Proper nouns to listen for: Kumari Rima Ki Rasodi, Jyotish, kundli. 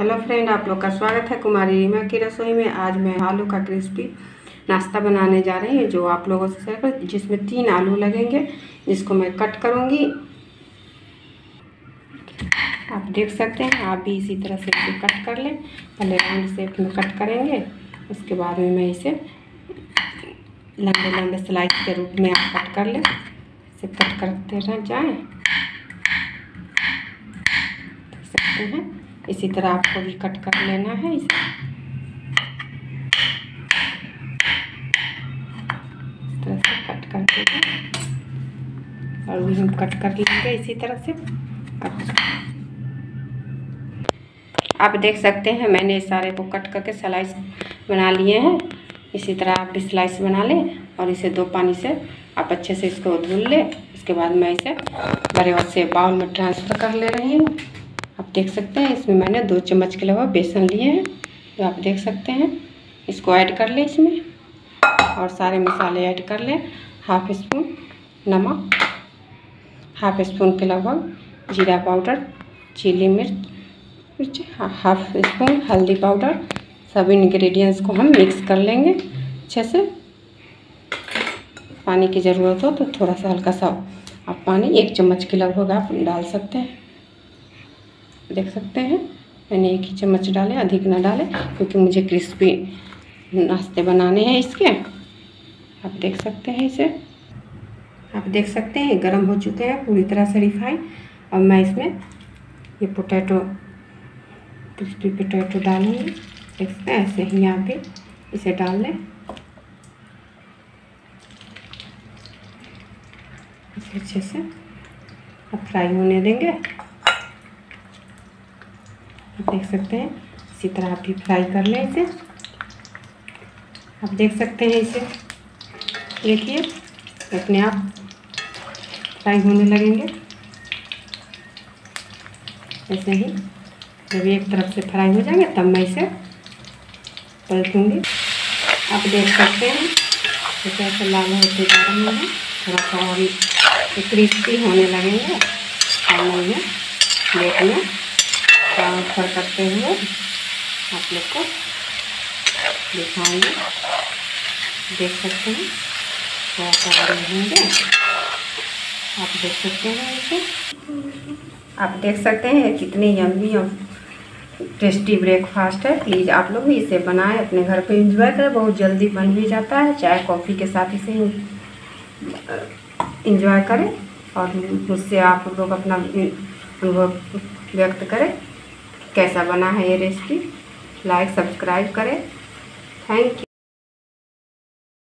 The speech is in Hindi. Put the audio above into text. हेलो फ्रेंड, आप लोग का स्वागत है कुमारी रीमा की रसोई में। आज मैं आलू का क्रिस्पी नाश्ता बनाने जा रही हूँ जो आप लोगों से शेयर कर, जिसमें 3 आलू लगेंगे जिसको मैं कट करूँगी। आप देख सकते हैं, आप भी इसी तरह से इसे कट कर लें। पहले राउंड शेप में कट करेंगे, उसके बाद में मैं इसे लंबे लंबे स्लाइस के रूप में आप कट कर लें। इसे कट करते रह जाएँ। देख सकते हैं, इसी तरह आपको भी कट कर लेना है इसे। इस तरह से कट कर देंगे और भी हम कट कर लेंगे इसी तरह से। आप देख सकते हैं, मैंने सारे को कट करके स्लाइस बना लिए हैं। इसी तरह आप भी स्लाइस बना लें और इसे 2 पानी से आप अच्छे से इसको धुल लें। उसके बाद मैं इसे बड़े और से बाउल में ट्रांसफ़र कर ले रही हूँ। आप देख सकते हैं, इसमें मैंने 2 चम्मच के अलावा बेसन लिए हैं जो आप देख सकते हैं। इसको ऐड कर लें इसमें और सारे मसाले ऐड कर लें। हाफ स्पून नमक, हाफ स्पून के लगभग जीरा पाउडर, चिली मिर्च, हाफ स्पून हल्दी पाउडर। सब इंग्रेडिएंट्स को हम मिक्स कर लेंगे अच्छे से। पानी की ज़रूरत हो तो थोड़ा सा हल्का सा आप पानी 1 चम्मच के लगभग आप डाल सकते हैं। देख सकते हैं, मैंने 1 ही चम्मच डाले, अधिक ना डाले क्योंकि मुझे क्रिस्पी नाश्ते बनाने हैं इसके। आप देख सकते हैं इसे। आप देख सकते हैं गर्म हो चुके हैं पूरी तरह से रिफाइन। और मैं इसमें ये पोटैटो क्रिस्पी पोटैटो डालूँगी। देख सकते हैं, ऐसे ही यहाँ पे इसे डाल लें। इसे अच्छे से अब फ्राई होने देंगे। आप देख सकते हैं, इसी तरह आप भी फ्राई कर लें इसे। आप देख सकते हैं इसे, देखिए अपने आप फ्राई होने लगेंगे। ऐसे ही जब एक तरफ से फ्राई हो जाएंगे तब मैं इसे पलटूँगी। आप देख सकते हैं इसे ऐसे लाल होते जा रहे हैं, थोड़ा सा और क्रिस्पी होने लगेंगे। और मैं प्लेट में ट्रांसफर करते हुए आप लोग को दिखाएंगे। देख सकते हैं थोड़ा सा रहेंगे। आप देख सकते हैं इसे। आप देख सकते हैं कितनी यम्मी और टेस्टी ब्रेकफास्ट है। प्लीज़ आप लोग भी इसे बनाएं, अपने घर पे एंजॉय करें। बहुत जल्दी बन भी जाता है। चाय कॉफ़ी के साथ इसे एंजॉय करें और मुझसे आप लोग अपना अनुभव व्यक्त करें कैसा बना है ये रेसिपी। लाइक सब्सक्राइब करें। Thank you.